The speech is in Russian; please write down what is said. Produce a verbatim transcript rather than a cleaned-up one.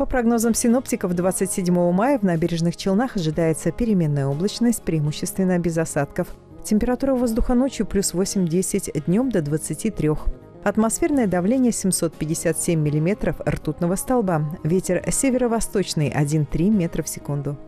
По прогнозам синоптиков, двадцать седьмого мая в Набережных Челнах ожидается переменная облачность, преимущественно без осадков. Температура воздуха ночью плюс восемь-десять, днем до двадцати трёх. Атмосферное давление семьсот пятьдесят семь миллиметров ртутного столба. Ветер северо-восточный один-три метра в секунду.